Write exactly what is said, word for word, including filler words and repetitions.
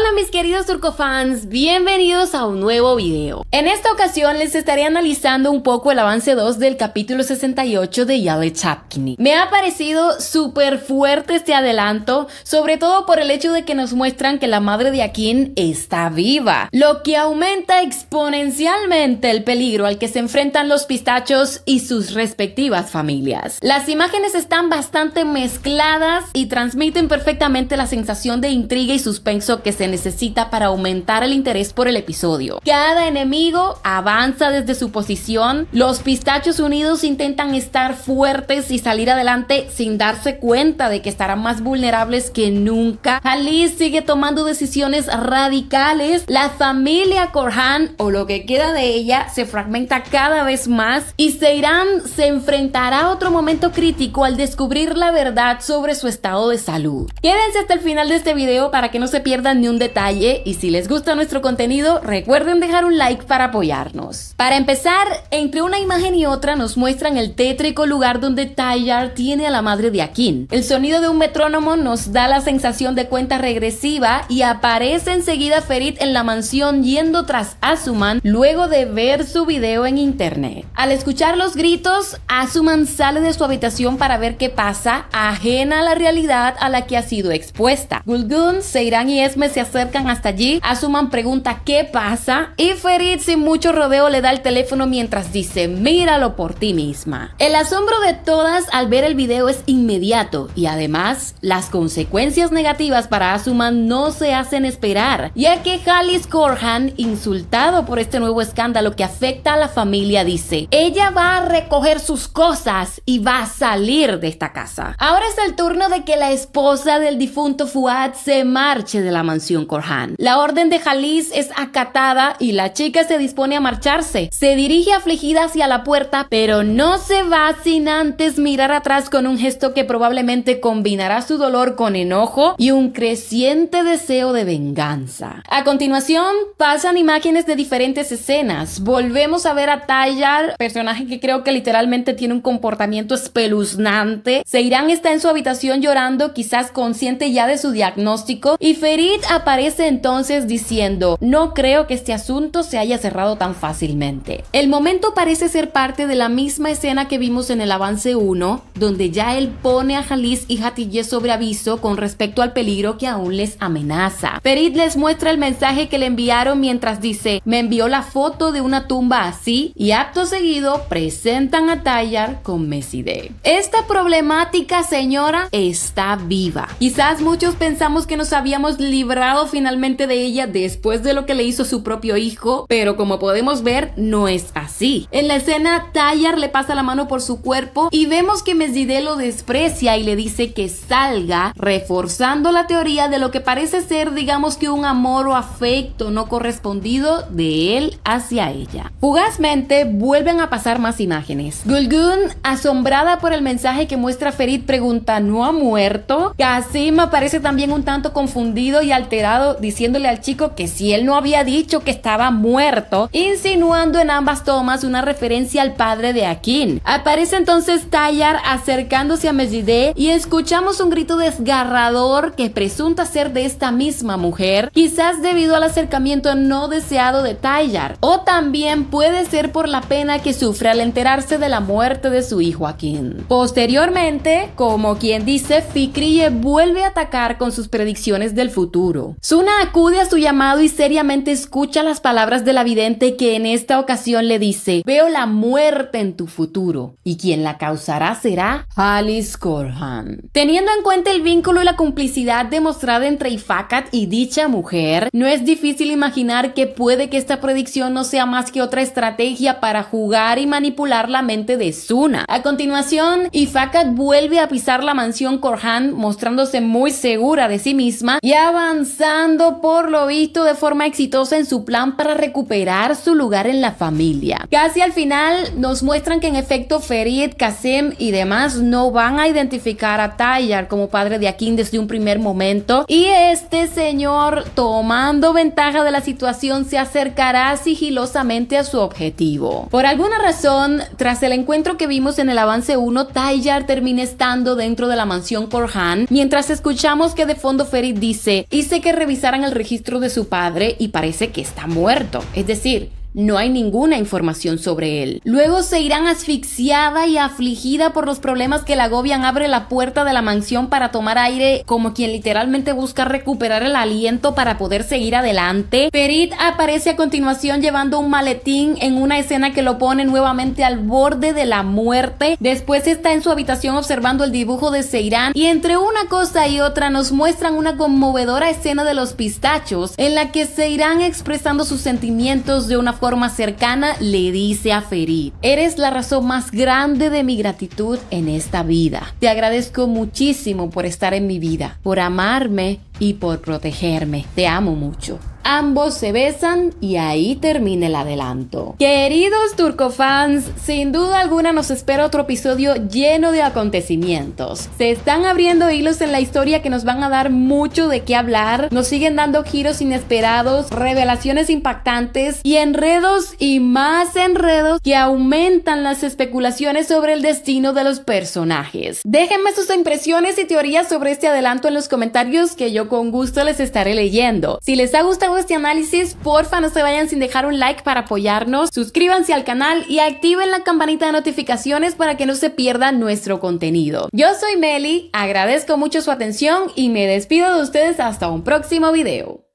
Hola mis queridos turcofans, bienvenidos a un nuevo video. En esta ocasión les estaré analizando un poco el avance dos del capítulo sesenta y ocho de Yalı Çapkını. Me ha parecido súper fuerte este adelanto, sobre todo por el hecho de que nos muestran que la madre de Akin está viva, lo que aumenta exponencialmente el peligro al que se enfrentan los pistachos y sus respectivas familias. Las imágenes están bastante mezcladas y transmiten perfectamente la sensación de intriga y suspenso que se necesita para aumentar el interés por el episodio. Cada enemigo avanza desde su posición, los pistachos unidos intentan estar fuertes y salir adelante sin darse cuenta de que estarán más vulnerables que nunca. Halis sigue tomando decisiones radicales, la familia Korhan o lo que queda de ella se fragmenta cada vez más y Seyran se enfrentará a otro momento crítico al descubrir la verdad sobre su estado de salud. Quédense hasta el final de este video para que no se pierdan ni un detalle, y si les gusta nuestro contenido recuerden dejar un like para apoyarnos. Para empezar, entre una imagen y otra nos muestran el tétrico lugar donde Tayyar tiene a la madre de Akin. El sonido de un metrónomo nos da la sensación de cuenta regresiva y aparece enseguida Ferit en la mansión yendo tras Asuman luego de ver su video en internet. Al escuchar los gritos, Asuman sale de su habitación para ver qué pasa, ajena a la realidad a la que ha sido expuesta. Gulgun, Seyran y Esme se acercan hasta allí. Asuman pregunta qué pasa y Ferit sin mucho rodeo le da el teléfono mientras dice míralo por ti misma. El asombro de todas al ver el video es inmediato y además las consecuencias negativas para Asuman no se hacen esperar, ya que Halis Korhan, insultado por este nuevo escándalo que afecta a la familia, dice ella va a recoger sus cosas y va a salir de esta casa. Ahora es el turno de que la esposa del difunto Fuad se marche de la mansión Korhan. La orden de Halis es acatada y la chica se dispone a marcharse. Se dirige afligida hacia la puerta, pero no se va sin antes mirar atrás con un gesto que probablemente combinará su dolor con enojo y un creciente deseo de venganza. A continuación pasan imágenes de diferentes escenas. Volvemos a ver a Tayyar, personaje que creo que literalmente tiene un comportamiento espeluznante. Seyran está en su habitación llorando, quizás consciente ya de su diagnóstico, y Ferit aparece entonces diciendo no creo que este asunto se haya cerrado tan fácilmente. El momento parece ser parte de la misma escena que vimos en el avance uno, donde ya él pone a Halis y Hatice sobre aviso con respecto al peligro que aún les amenaza. Ferit les muestra el mensaje que le enviaron mientras dice me envió la foto de una tumba así, y acto seguido presentan a Tayyar con Mesude. Esta problemática señora está viva. Quizás muchos pensamos que no sabíamos librado finalmente de ella después de lo que le hizo su propio hijo, pero como podemos ver no es así. En la escena Tayyar le pasa la mano por su cuerpo y vemos que Mesude lo desprecia y le dice que salga, reforzando la teoría de lo que parece ser, digamos, que un amor o afecto no correspondido de él hacia ella. Fugazmente vuelven a pasar más imágenes. Gulgun, asombrada por el mensaje que muestra Ferit, pregunta ¿no ha muerto? Kasim aparece también un tanto confundido y alterado, diciéndole al chico que si él no había dicho que estaba muerto, insinuando en ambas tomas una referencia al padre de Akin. Aparece entonces Tayyar acercándose a Mesude y escuchamos un grito desgarrador que presunta ser de esta misma mujer, quizás debido al acercamiento no deseado de Tayyar, o también puede ser por la pena que sufre al enterarse de la muerte de su hijo Akin. Posteriormente, como quien dice, Fikriye vuelve a atacar con sus predicciones del futuro. Suna acude a su llamado y seriamente escucha las palabras de la vidente, que en esta ocasión le dice veo la muerte en tu futuro y quien la causará será Halis Korhan. Teniendo en cuenta el vínculo y la complicidad demostrada entre Ifakat y dicha mujer, no es difícil imaginar que puede que esta predicción no sea más que otra estrategia para jugar y manipular la mente de Suna. A continuación, Ifakat vuelve a pisar la mansión Korhan, mostrándose muy segura de sí misma y avanzando por lo visto de forma exitosa en su plan para recuperar su lugar en la familia. Casi al final nos muestran que en efecto Ferit, Kasim y demás no van a identificar a Tayyar como padre de Akin desde un primer momento, y este señor, tomando ventaja de la situación, se acercará sigilosamente a su objetivo. Por alguna razón, tras el encuentro que vimos en el avance uno, Tayyar termina estando dentro de la mansión Korhan, mientras escuchamos que de fondo Ferit dice hice que que revisaran el registro de su padre y parece que está muerto, es decir, no hay ninguna información sobre él. Luego Seyran, asfixiada y afligida por los problemas que la agobian, abre la puerta de la mansión para tomar aire, como quien literalmente busca recuperar el aliento para poder seguir adelante. Ferit aparece a continuación llevando un maletín en una escena que lo pone nuevamente al borde de la muerte. Después está en su habitación observando el dibujo de Seyran y entre una cosa y otra nos muestran una conmovedora escena de los pistachos en la que Seyran, expresando sus sentimientos de una forma cercana, le dice a Ferit: eres la razón más grande de mi gratitud en esta vida. Te agradezco muchísimo por estar en mi vida, por amarme y por protegerme. Te amo mucho. Ambos se besan y ahí termina el adelanto. Queridos turcofans, sin duda alguna nos espera otro episodio lleno de acontecimientos. Se están abriendo hilos en la historia que nos van a dar mucho de qué hablar. Nos siguen dando giros inesperados, revelaciones impactantes y enredos y más enredos que aumentan las especulaciones sobre el destino de los personajes. Déjenme sus impresiones y teorías sobre este adelanto en los comentarios, que yo con gusto les estaré leyendo. Si les ha gustado este análisis, porfa no se vayan sin dejar un like para apoyarnos, suscríbanse al canal y activen la campanita de notificaciones para que no se pierda nuestro contenido. Yo soy Meli, agradezco mucho su atención y me despido de ustedes hasta un próximo video.